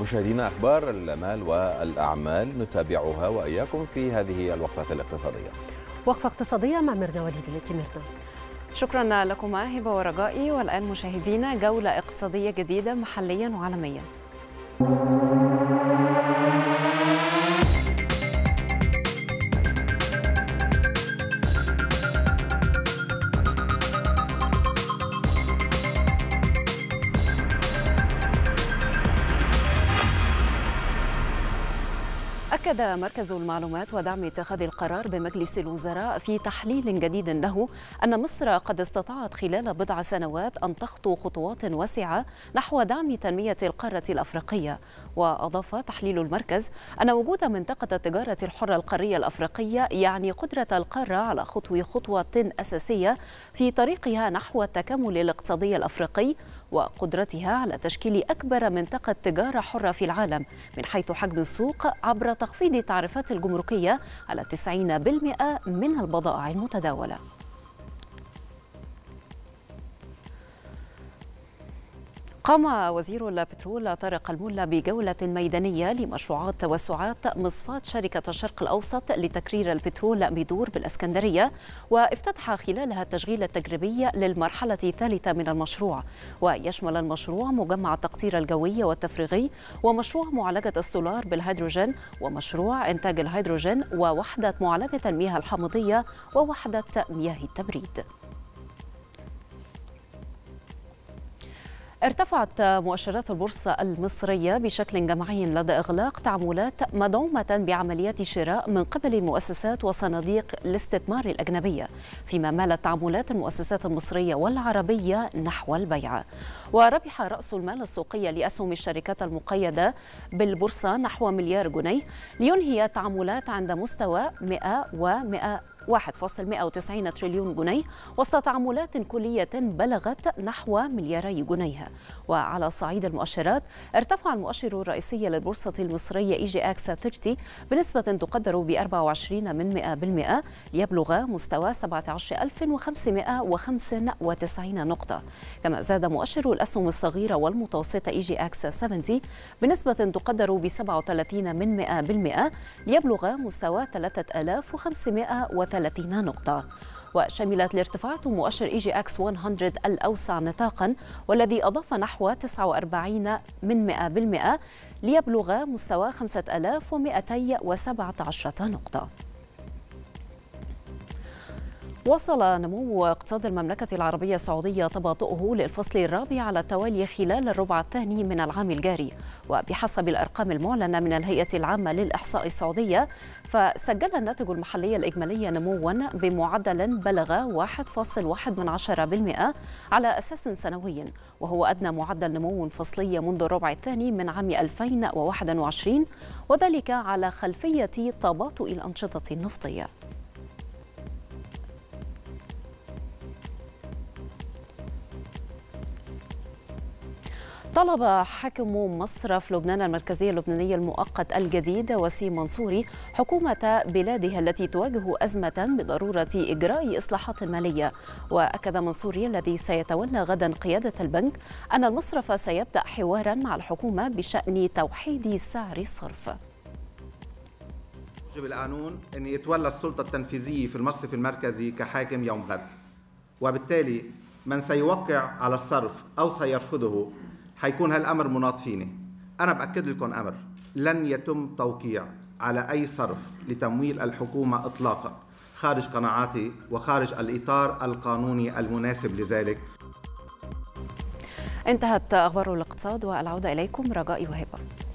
مشاهدينا، أخبار الأمال والأعمال نتابعها وإياكم في هذه الوقفة الاقتصادية. وقفة اقتصادية مع ميرنا وليد. ميرنا، شكرا لكما هبة ورجائي. والآن مشاهدينا جولة اقتصادية جديدة محليا وعالميا. أكد مركز المعلومات ودعم اتخاذ القرار بمجلس الوزراء في تحليل جديد له أن مصر قد استطاعت خلال بضع سنوات أن تخطو خطوات واسعة نحو دعم تنمية القارة الأفريقية. وأضاف تحليل المركز أن وجود منطقة التجارة الحرة القارية الأفريقية يعني قدرة القارة على خطو خطوة أساسية في طريقها نحو التكامل الاقتصادي الأفريقي، وقدرتها على تشكيل أكبر منطقة تجارة حرة في العالم من حيث حجم السوق عبر تخفيض التعريفات الجمركية على 90% من البضائع المتداولة. قام وزير البترول طارق الملا بجولة ميدانية لمشروعات توسعات مصفاة شركة الشرق الأوسط لتكرير البترول بدور بالإسكندرية، وافتتح خلالها التشغيل التجريبي للمرحلة الثالثة من المشروع، ويشمل المشروع مجمع التقطير الجوي والتفريغي، ومشروع معالجة السولار بالهيدروجين، ومشروع إنتاج الهيدروجين، ووحدة معالجة المياه الحمضية، ووحدة مياه التبريد. ارتفعت مؤشرات البورصة المصرية بشكل جماعي لدى إغلاق تعاملات مدعومة بعمليات شراء من قبل المؤسسات وصناديق الاستثمار الأجنبية، فيما مالت تعاملات المؤسسات المصرية والعربية نحو البيع. وربح رأس المال السوقي لأسهم الشركات المقيدة بالبورصة نحو مليار جنيه، لينهي التعاملات عند مستوى 1.190 تريليون جنيه، وسط تعاملات كلية بلغت نحو ملياري جنيه. وعلى صعيد المؤشرات، ارتفع المؤشر الرئيسي للبورصة المصرية EGX 30 بنسبة تقدر ب 24% ليبلغ مستوى 17595 نقطة. كما زاد مؤشر الأسهم الصغيرة والمتوسطة EGX 70 بنسبة تقدر ب 37% ليبلغ مستوى 3530 نقطة. وشملت الارتفاعات مؤشر EGX100 الأوسع نطاقا، والذي أضاف نحو 49% ليبلغ مستوى 5217 نقطة. وصل نمو اقتصاد المملكة العربية السعودية تباطؤه للفصل الرابع على التوالي خلال الربع الثاني من العام الجاري، وبحسب الأرقام المعلنة من الهيئة العامة للإحصاء السعودية، فسجل الناتج المحلي الإجمالي نموا بمعدل بلغ 1.1% على أساس سنوي، وهو أدنى معدل نمو فصلي منذ الربع الثاني من عام 2021، وذلك على خلفية تباطؤ الأنشطة النفطية. طلب حاكم مصرف لبنان المركزي اللبناني المؤقت الجديد وسيم منصوري حكومة بلادها التي تواجه أزمة بضرورة إجراء إصلاحات مالية. وأكد منصوري الذي سيتولى غدا قيادة البنك أن المصرف سيبدأ حوارا مع الحكومة بشأن توحيد سعر الصرف. يجب القانون أن يتولى السلطة التنفيذية في المصرف المركزي كحاكم يوم غد، وبالتالي من سيوقع على الصرف أو سيرفضه هيكون هالامر مناط فيني. انا باكد لكم امر، لن يتم توقيع على اي صرف لتمويل الحكومه اطلاقا خارج قناعاتي وخارج الاطار القانوني المناسب لذلك. انتهت اخبار الاقتصاد والعوده اليكم رجائي وهبه.